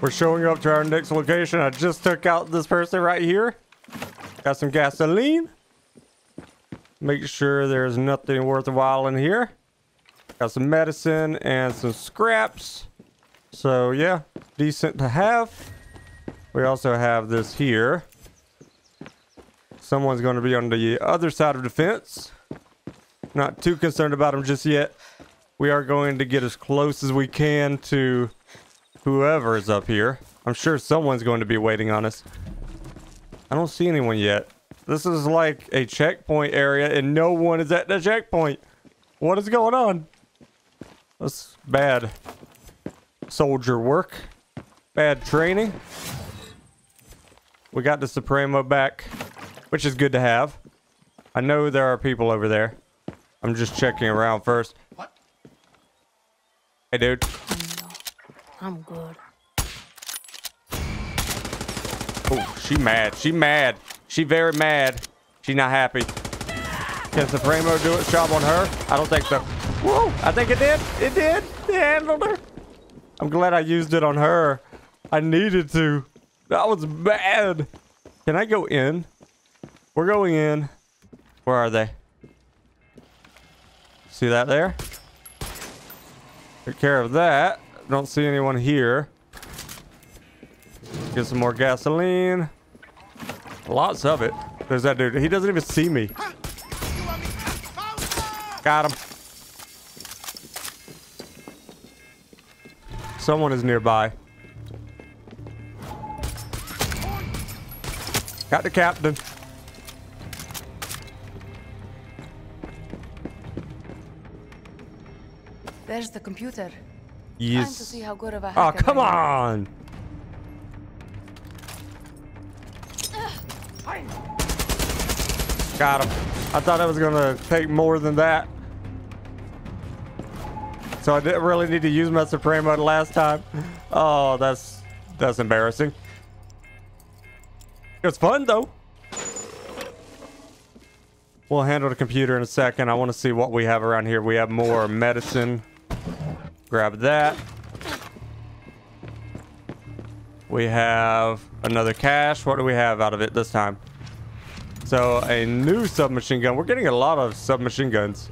We're showing up to our next location. I just took out this person right here. Got some gasoline. Make sure there's nothing worthwhile in here. Got some medicine and some scraps. So yeah, decent to have. We also have this here. Someone's going to be on the other side of the fence. Not too concerned about him just yet. We are going to get as close as we can to whoever is up here. I'm sure someone's going to be waiting on us. I don't see anyone yet. This is like a checkpoint area and no one is at the checkpoint. What is going on? That's bad soldier work. Bad training. We got the Supremo back, which is good to have. I know there are people over there. I'm just checking around first. What? Hey, dude. I'm good. Oh, she mad. She mad. She very mad. She not happy. Can Supremo do its job on her? I don't think so. Whoa! I think it did. It did. It handled her. I'm glad I used it on her. I needed to. That was bad. Can I go in? We're going in. Where are they? See that there? Take care of that. Don't see anyone here. Get some more gasoline. Lots of it. There's that dude. He doesn't even see me. Got him. Someone is nearby. Got the captain. There's the computer. Yes. Time to see how good of a hacker. Oh, come on! Got him. I thought I was gonna take more than that. So I didn't really need to use my Supremo last time. Oh, that's embarrassing. It was fun though. We'll handle the computer in a second. I want to see what we have around here. We have more medicine. Grab that. We have another cache. What do we have out of it this time? So a new submachine gun. We're getting a lot of submachine guns.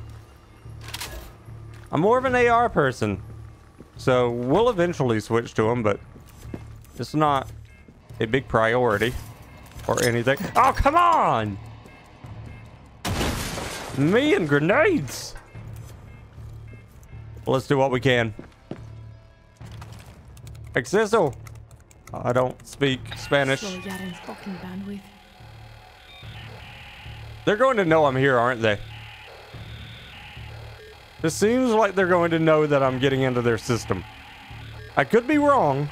I'm more of an AR person, so we'll eventually switch to them, but it's not a big priority or anything. Oh, come on! Me and grenades. Let's do what we can. Acceso. I don't speak Spanish. They're going to know I'm here, aren't they? It seems like they're going to know that I'm getting into their system. I could be wrong,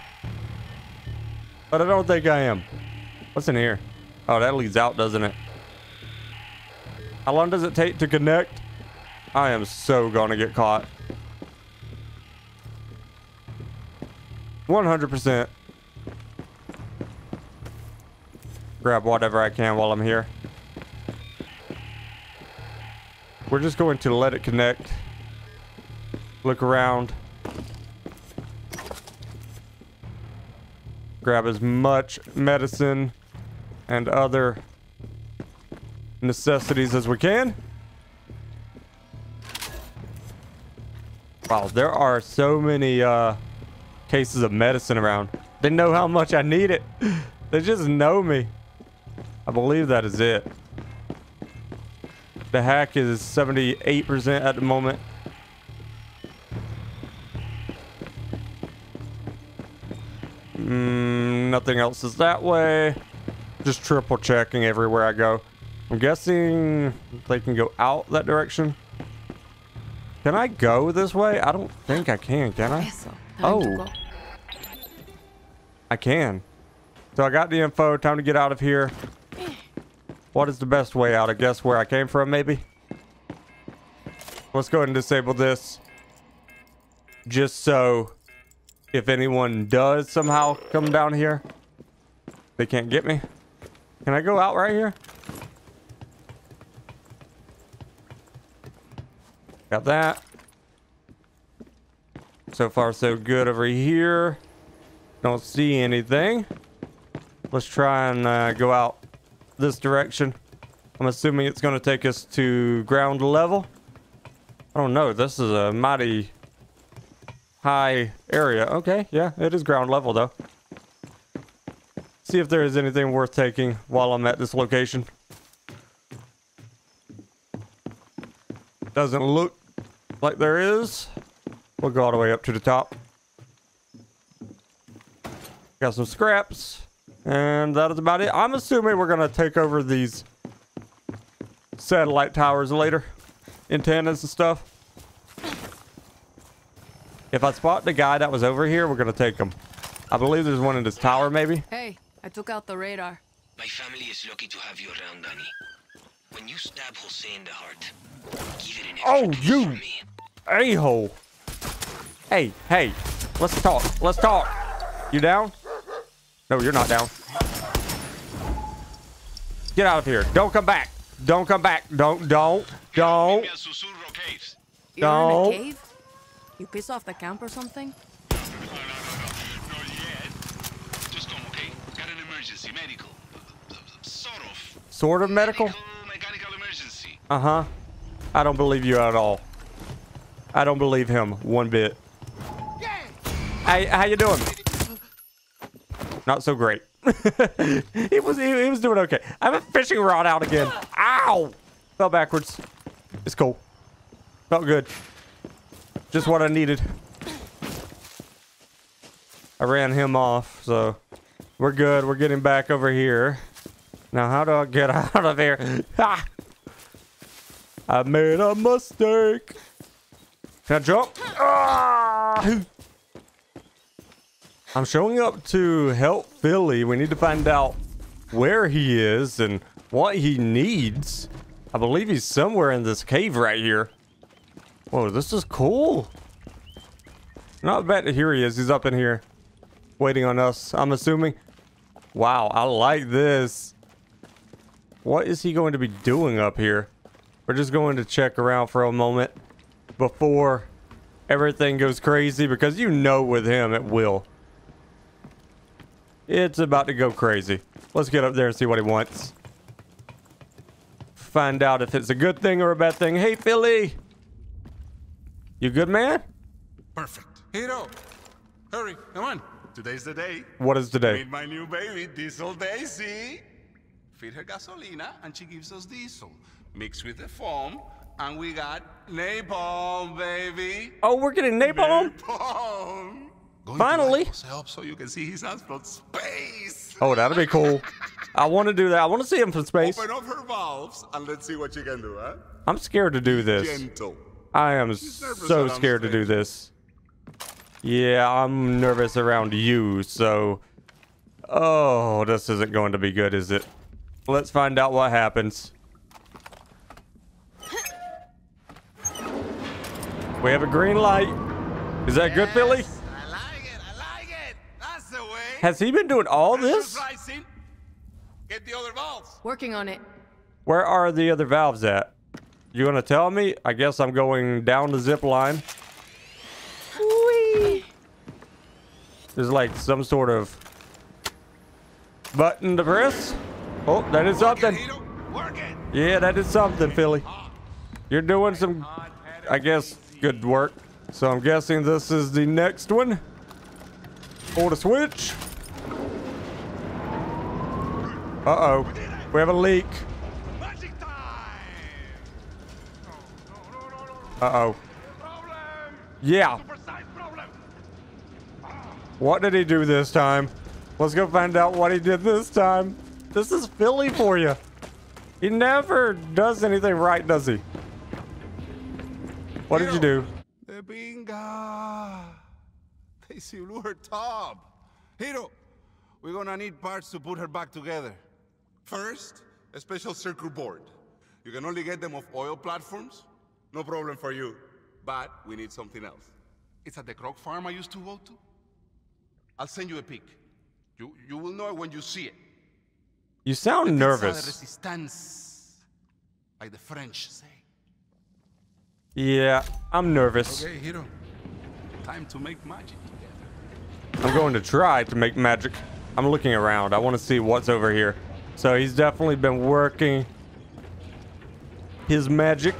but I don't think I am. What's in here? Oh, that leads out, doesn't it? How long does it take to connect? I am so gonna get caught. 100%. Grab whatever I can while I'm here. We're just going to let it connect. Look around. Grab as much medicine and other necessities as we can. Wow, there are so many cases of medicine around. They know how much I need it. They just know me. I believe that is it. The hack is 78% at the moment. Nothing else is that way. Just triple checking everywhere I go. I'm guessing they can go out that direction. Can I go this way? I don't think I can I? Oh. I can. So I got the info. Time to get out of here. What is the best way out? I guess where I came from, maybe? Let's go ahead and disable this. Just so if anyone does somehow come down here, they can't get me. Can I go out right here? Got that. So far so good over here. Don't see anything. Let's try and go out this direction. I'm assuming it's going to take us to ground level. I don't know. This is a mighty high area. Okay, yeah, it is ground level, though. See if there is anything worth taking while I'm at this location. Doesn't look like there is. We'll go all the way up to the top. Got some scraps. And that is about it. I'm assuming we're going to take over these satellite towers later. Antennas and stuff. If I spot the guy that was over here, we're going to take him. I believe there's one in this tower, maybe. Hey, I took out the radar. My family is lucky to have you around, Danny. When you stab Jose in the heart, give it an extra push from me. A-hole. Hey, let's talk. You down? No, you're not down. Get out of here. Don't come back. Don't. You're in a cave? You piss off the camp or something? No, not yet. Just come, okay? Got an emergency, medical. Sort of medical? Mechanical emergency. Uh-huh. I don't believe you at all. I don't believe him one bit. Yeah. Hey, how you doing? Not so great. He was doing okay. I have a fishing rod out again. Ow! Fell backwards. It's cool. Felt good. Just what I needed. I ran him off, so we're good. We're getting back over here. Now, how do I get out of here? Ha! I made a mistake. Can I jump? Ah! I'm showing up to help Philly. We need to find out where he is and what he needs. I believe he's somewhere in this cave right here. Whoa, this is cool. Not bad. Here he is. He's up in here waiting on us, I'm assuming. Wow, I like this. What is he going to be doing up here? We're just going to check around for a moment before everything goes crazy, because you know with him it will. It's about to go crazy. Let's get up there and see what he wants. Find out if it's a good thing or a bad thing. Hey, Philly. You good, man? Perfect. Hiro, hurry, come on. Today's the day. What is today? Meet my new baby, Diesel Daisy. Feed her gasolina, and she gives us diesel. Mixed with the foam, and we got napalm, baby. Oh, we're getting napalm? Napalm. Finally. I hope so you can see his hands from space. Oh, that'd be cool. I want to do that. I want to see him from space. Open up her valves and let's see what you can do, huh? I'm scared to do this. Gentle. I am so scared to do this. Yeah, I'm nervous around you, so... Oh, this isn't going to be good, is it? Let's find out what happens. We have a green light. Is that good, Philly? Has he been doing all this? Get the other valves. Working on it. Where are the other valves at? You gonna tell me? I guess I'm going down the zip line. Whee! There's like some sort of button to press. Oh, that is something. Yeah, that is something, Philly. You're doing some, I guess, good work. So I'm guessing this is the next one. Pull the switch. Uh-oh. We have a leak. Uh-oh. Yeah. What did he do this time? Let's go find out what he did this time. This is Philly for you. He never does anything right, does he? What did you do? They slew her top. Hiro, we're gonna need parts to put her back together. First, a special circuit board. You can only get them off oil platforms. No problem for you. But we need something else. It's at the croc farm I used to go to. I'll send you a pic. You will know it when you see it. You sound nervous. Resistance, like the French say. Yeah, I'm nervous. Okay, Hiro. Time to make magic together. I'm going to try to make magic. I'm looking around. I want to see what's over here. So he's definitely been working his magic.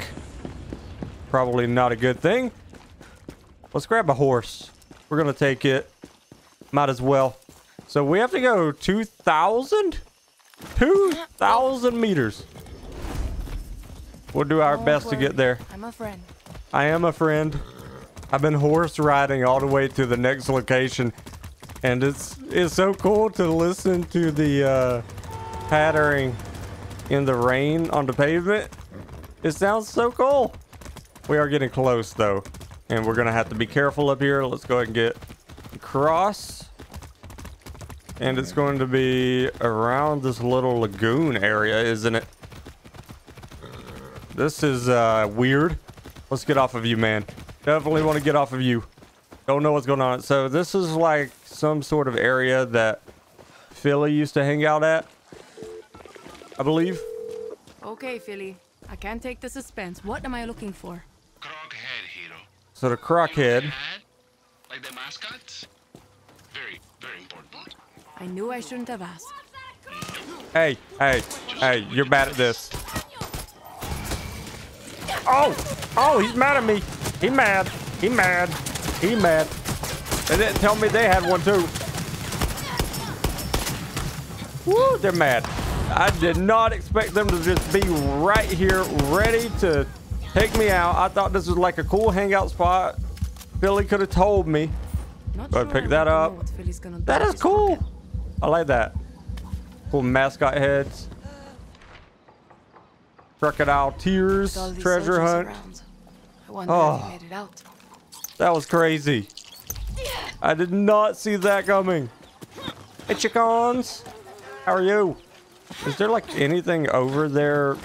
Probably not a good thing. Let's grab a horse. We're going to take it. Might as well. So we have to go 2,000? 2,000 meters. We'll do our best to get there. I'm a friend. I am a friend. I've been horse riding all the way to the next location. And it's so cool to listen to the pattering in the rain on the pavement. It sounds so cool. We are getting close though. And we're going to have to be careful up here. Let's go ahead and get across. And it's going to be around this little lagoon area, isn't it? This is weird. Let's get off of you, man. Definitely want to get off of you. Don't know what's going on. So this is like some sort of area that Philly used to hang out at, I believe. Okay, Philly. I can't take the suspense. What am I looking for? Crockhead, Hiro. So the crockhead. Like the mascots? Very, very important. I knew I shouldn't have asked. Hey, hey, you're bad at this. Oh, he's mad at me. He mad. They didn't tell me they had one too. Woo, they're mad. I did not expect them to just be right here ready to take me out. I thought this was like a cool hangout spot. Philly could have told me. But pick that up. That is cool. I like that. Cool mascot heads. Crocodile tears, treasure hunt. Oh, that was crazy. I did not see that coming. Hey, chickens. How are you? Is there like anything over there?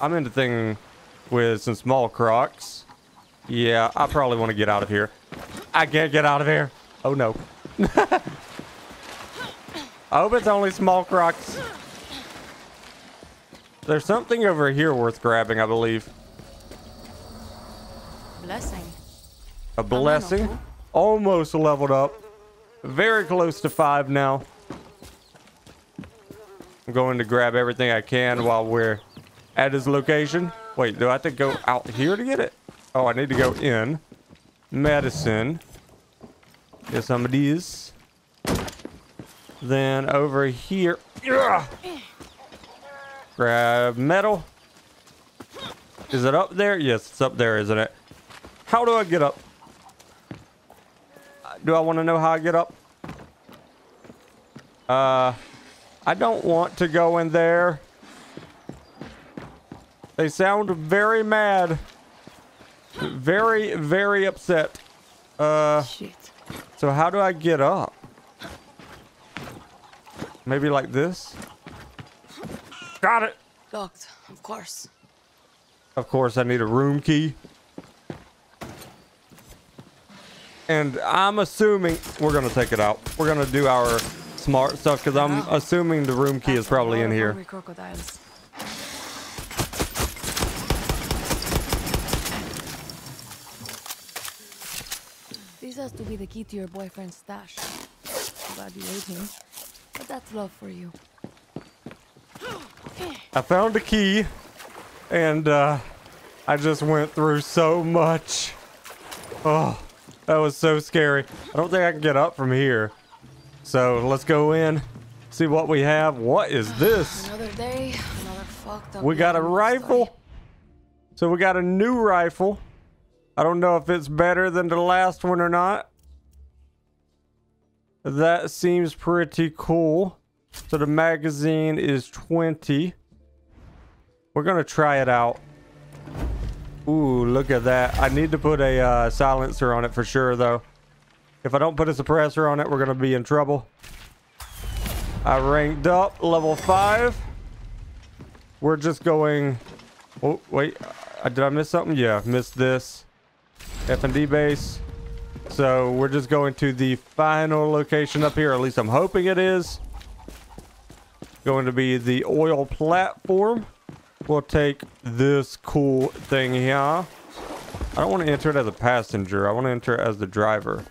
I'm into thing with some small crocs. Yeah, I probably want to get out of here. I can't get out of here. Oh, no. I hope it's only small crocs. There's something over here worth grabbing, I believe. Blessing. A blessing. Almost leveled up. Very close to 5 now. I'm going to grab everything I can while we're at his location. Wait, do I have to go out here to get it? Oh, I need to go in. Medicine. Get some of these. Then over here. Ugh! Grab metal. Is it up there? Yes, it's up there, isn't it? How do I get up? Do I want to know how I get up? I don't want to go in there. They sound very mad. Very, very upset. Shit. So how do I get up? Maybe like this? Got it. Locked, of course. Of course, I need a room key. And I'm assuming we're going to take it out. We're going to do our smart stuff because I'm assuming the room key is probably in here. Crocodiles. This has to be the key to your boyfriend's stash. Glad you ate him, but that's love for you. I found the key and I just went through so much. Oh, that was so scary. I don't think I can get up from here. So let's go in, see what we have. What is this? Another day, another fucked up. We got a rifle. Story. So we got a new rifle. I don't know if it's better than the last one or not. That seems pretty cool. So the magazine is 20. We're gonna try it out. Ooh, look at that. I need to put a silencer on it for sure though. If I don't put a suppressor on it, we're gonna be in trouble. I ranked up, level 5. We're just going, oh wait, did I miss something? Yeah, missed this. F&D base. So we're just going to the final location up here, at least I'm hoping it is. Going to be the oil platform. We'll take this cool thing here. I don't want to enter it as a passenger. I want to enter it as the driver.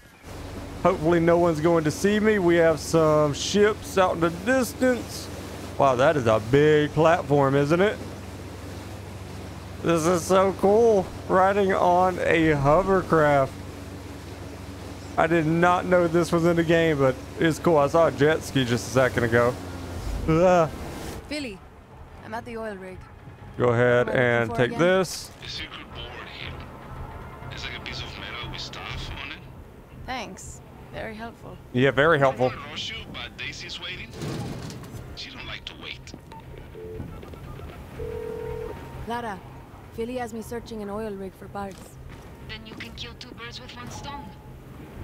Hopefully no one's going to see me. We have some ships out in the distance. Wow, that is a big platform, isn't it? This is so cool, riding on a hovercraft. I did not know this was in the game, but it's cool. I saw a jet ski just a second ago. Ugh. Philly, I'm at the oil rig. Go ahead and take again. This. The secret board here. It's like a piece of metal with stuff on it. Thanks. Very helpful. Yeah, very helpful. I rush you, but Daisy's waiting. She don't like to wait. Clara, Philly has me searching an oil rig for parts. Then you can kill two birds with one stone.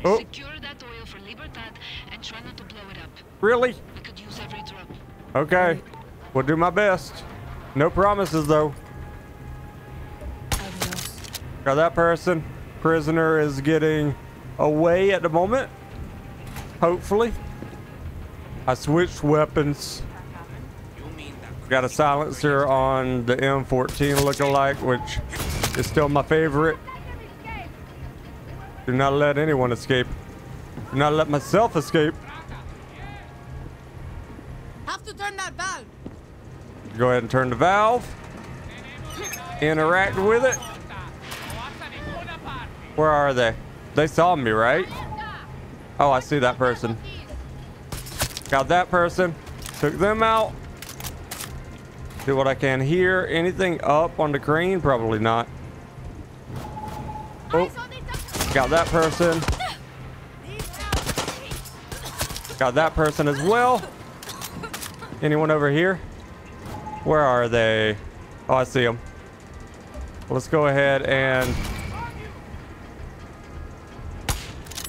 Oh. Secure that oil for Libertad and try not to blow it up. Really? I could use every drop. Okay. We'll do my best. No promises, though. Got that person. Prisoner is getting away at the moment. Hopefully. I switched weapons. Got a silencer on the M14 lookalike, which is still my favorite. Do not let anyone escape. Do not let myself escape. Have to turn that valve. Go ahead and turn the valve. Interact with it. Where are they? They saw me, right? Oh, I see that person. Got that person. Took them out. Do what I can here. Anything up on the crane? Probably not. Oh. Got that person. Got that person as well. Anyone over here? Where are they? Oh, I see them. Let's go ahead and...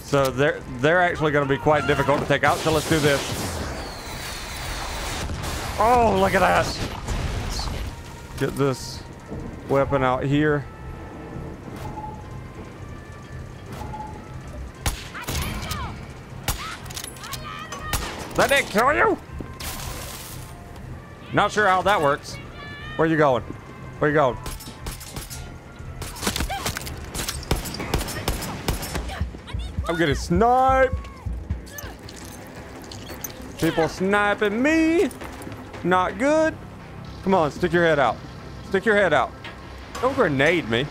So they're actually going to be quite difficult to take out. So let's do this. Oh, look at that. Get this weapon out here. That didn't kill you? Not sure how that works. Where you going? Where you going? I'm getting sniped. People sniping me. Not good. Come on, stick your head out. Stick your head out. Don't grenade me.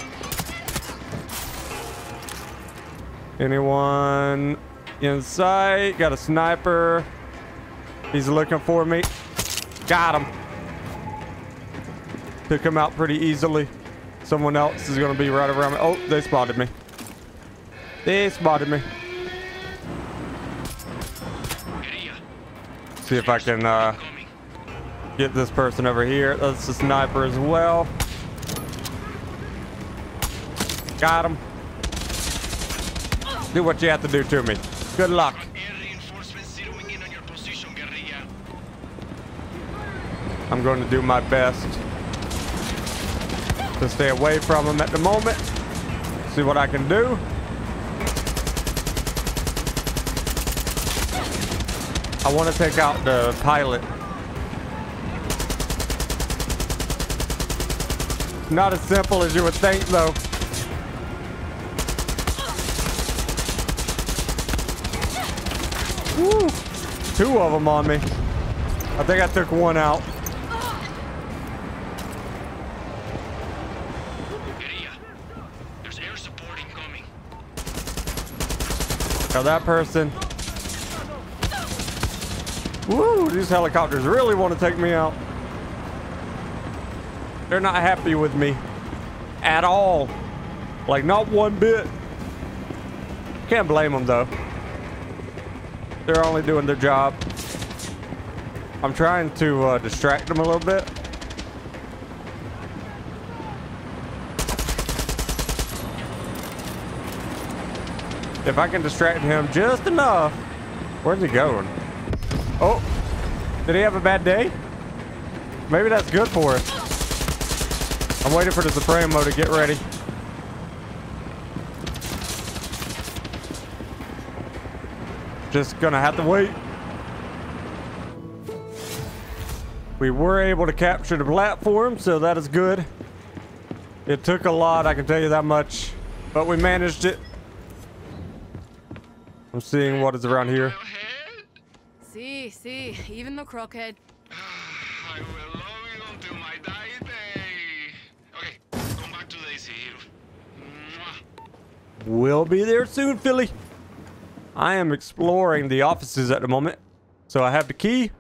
Anyone in sight? Got a sniper. He's looking for me. Got him. Took him out pretty easily. Someone else is going to be right around me. Oh, they spotted me. They spotted me. See if I can get this person over here. That's the sniper as well. Got him. Do what you have to do to me. Good luck. I'm going to do my best to stay away from him at the moment. See what I can do. I want to take out the pilot. Not as simple as you would think, though. Woo! Two of them on me. I think I took one out. Now that person. Woo, these helicopters really want to take me out. They're not happy with me at all. Like, not one bit. Can't blame them, though. They're only doing their job. I'm trying to distract them a little bit. If I can distract him just enough. Where's he going? Oh, did he have a bad day? Maybe that's good for us. I'm waiting for the Supremo to get ready. Just gonna have to wait. We were able to capture the platform, so that is good. It took a lot, I can tell you that much, but we managed it. I'm seeing what is around here. See, even the crockhead. I will love you until my dying day. Okay, come back to Daisy. We'll be there soon, Philly. I am exploring the offices at the moment, so I have the key.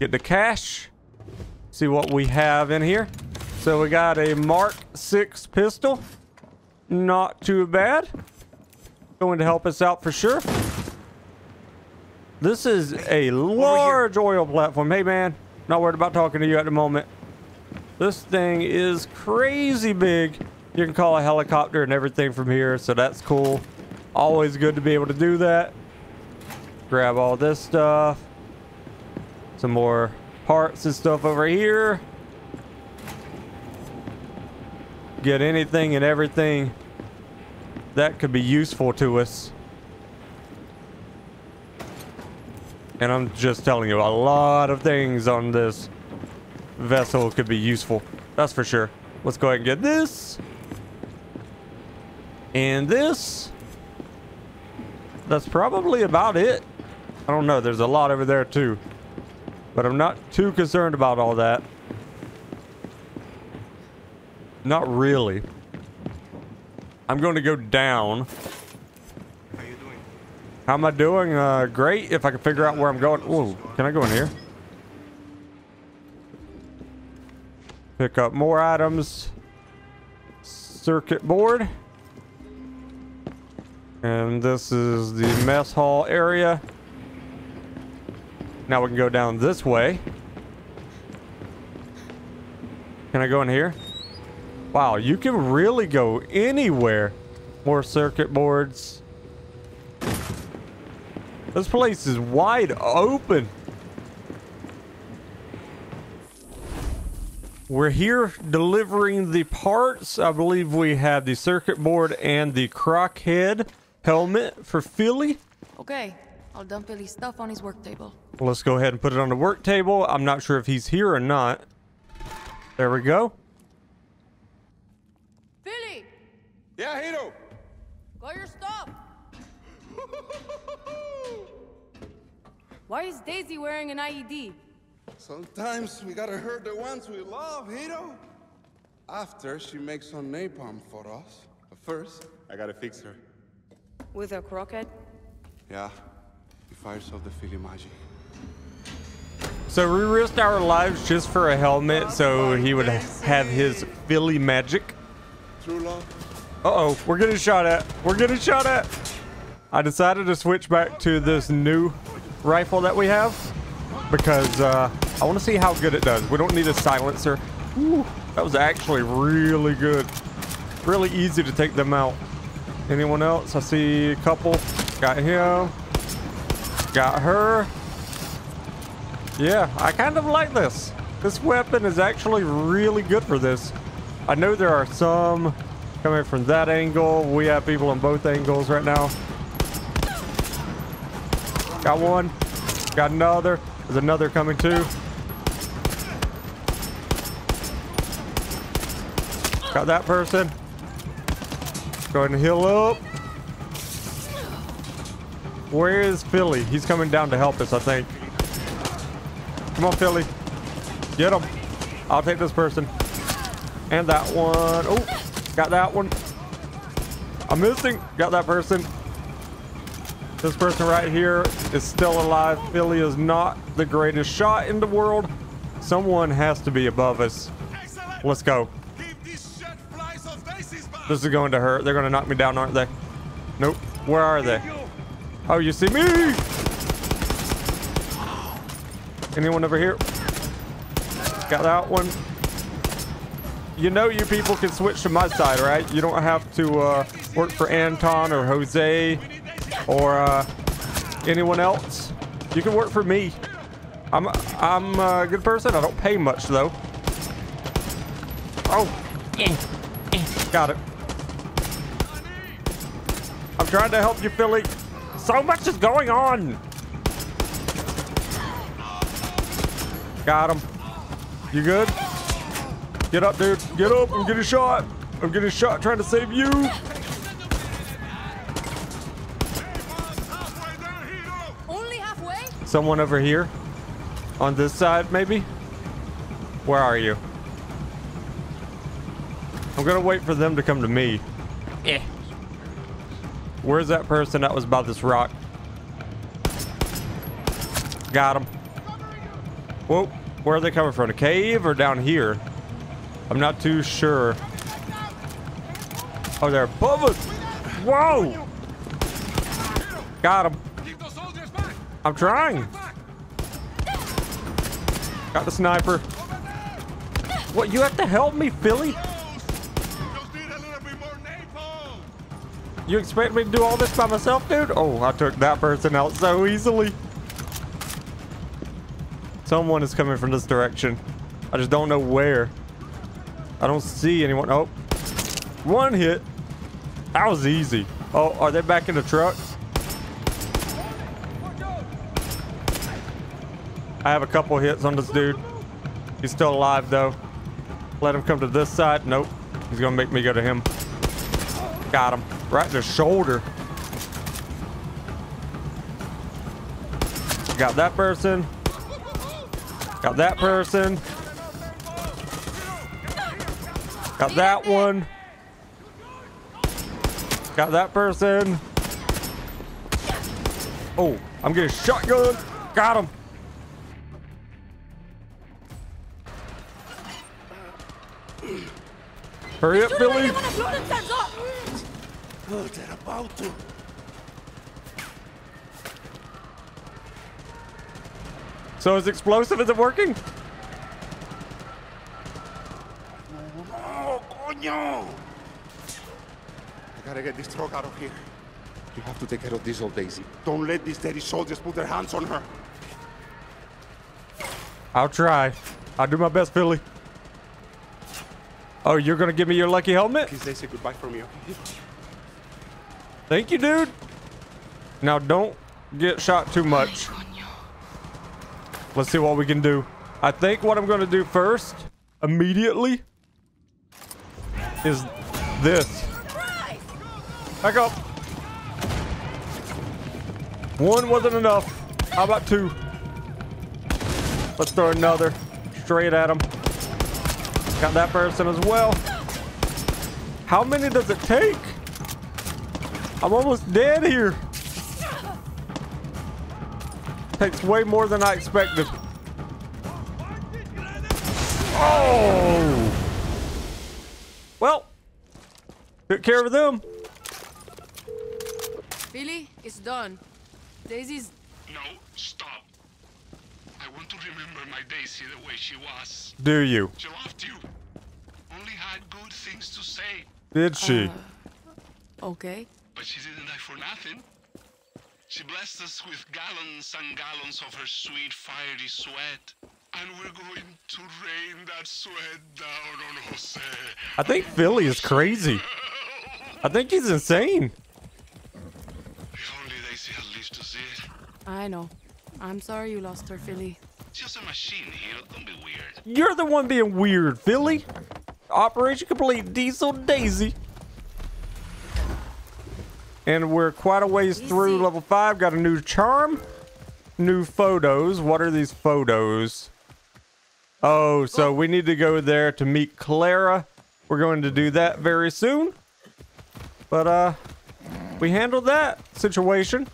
Get the cash. See what we have in here. So we got a Mark 6 pistol. Not too bad. Going to help us out for sure. This is a large oil platform. Hey, man. Not worried about talking to you at the moment. This thing is crazy big. You can call a helicopter and everything from here, so that's cool. Always good to be able to do that. Grab all this stuff. Some more parts and stuff over here. Get anything and everything that could be useful to us. And I'm just telling you, a lot of things on this vessel could be useful. That's for sure. Let's go ahead and get this. And this. That's probably about it. I don't know. There's a lot over there too. But I'm not too concerned about all that. Not really. I'm going to go down. How you doing? How am I doing? Great. If I can figure out where I'm going. Ooh, can I go in here? Pick up more items. Circuit board. And this is the mess hall area. Now we can go down this way. Can I go in here? Wow, you can really go anywhere. More circuit boards. This place is wide open. We're here delivering the parts. I believe we have the circuit board and the crockhead helmet for Philly. Okay, I'll dump Philly's stuff on his work table. Let's go ahead and put it on the work table. I'm not sure if he's here or not. There we go. Philly! Yeah, Hiro! Got your stuff! Why is Daisy wearing an IED? Sometimes we gotta hurt the ones we love, Hiro! After, she makes some napalm for us. But first, I gotta fix her. With a crockhead? Yeah. He fires off the Philly magic. So we risked our lives just for a helmet, so he would have his Philly magic. Uh-oh, we're getting shot at. We're getting shot at. I decided to switch back to this new rifle that we have because I want to see how good it does. We don't need a silencer. Ooh, that was actually really good. Really easy to take them out. Anyone else? I see a couple. Got him. Got her. Yeah, I kind of like this. This weapon is actually really good for this. I know there are some coming from that angle. We have people on both angles right now. Got one. Got another. There's another coming too. Got that person. Go ahead and heal up. Where is Philly? He's coming down to help us, I think. Come on, Philly. Get him. I'll take this person. And that one. Oh, got that one. I'm missing. Got that person. This person right here is still alive. Philly is not the greatest shot in the world. Someone has to be above us. Let's go. This is going to hurt. They're going to knock me down, aren't they? Nope. Where are they? Oh, you see me? Anyone over here? Got that one. You know you people can switch to my side, right? You don't have to work for Anton or Jose or anyone else. You can work for me. I'm a good person. I don't pay much, though. Oh. Got it. I'm trying to help you, Philly. So much is going on. Got him. You good? Get up, dude. Get up. I'm getting shot. I'm getting shot trying to save you. Someone over here? On this side, maybe? Where are you? I'm gonna wait for them to come to me. Eh. Where's that person that was by this rock? Got him. Whoa. Where are they coming from? A cave or down here? I'm not too sure. Oh, they're above us. Whoa. Got him. I'm trying. Got the sniper. What? You have to help me, Philly. You expect me to do all this by myself, dude? Oh, I took that person out so easily. Someone is coming from this direction. I just don't know where. I don't see anyone. Oh, one hit. That was easy. Oh, are they back in the truck? I have a couple hits on this dude. He's still alive, though. Let him come to this side. Nope. He's going to make me go to him. Got him. Right in the shoulder. Got that person. Got that person. Got that one. Got that person. Oh, I'm getting shotgun. Got him. Hurry up, Billy. Oh, they're about to. So is explosive, is it working? No, coño! I gotta get this truck out of here. You have to take care of Diesel Daisy. Don't let these dirty soldiers put their hands on her. I'll try. I'll do my best, Philly. Oh, you're gonna give me your lucky helmet? Please, Daisy, goodbye from you. Thank you, dude. Now don't get shot too much. Let's see what we can do. I think what I'm going to do first, immediately, is this. Back up. One wasn't enough. How about two? Let's throw another straight at him. Got that person as well. How many does it take? I'm almost dead here. Takes way more than I expected. Oh! Well, took care of them. Philly, it's done. Daisy's... No, stop. I want to remember my Daisy the way she was. Do you? She loved you. Only had good things to say. Did she? Okay. But she didn't die for nothing. She blessed us with gallons and gallons of her sweet, fiery sweat. And we're going to rain that sweat down on Jose. I think Philly is crazy. I think he's insane. If only Daisy had lived to see it. I know. I'm sorry you lost her, Philly. Just a machine, Hiro. Don't be weird. You're the one being weird, Philly. Operation complete, Diesel Daisy. And we're quite a ways through level 5. Got a new charm. New photos. What are these photos? Oh, so we need to go there to meet Clara. We're going to do that very soon. But, we handled that situation.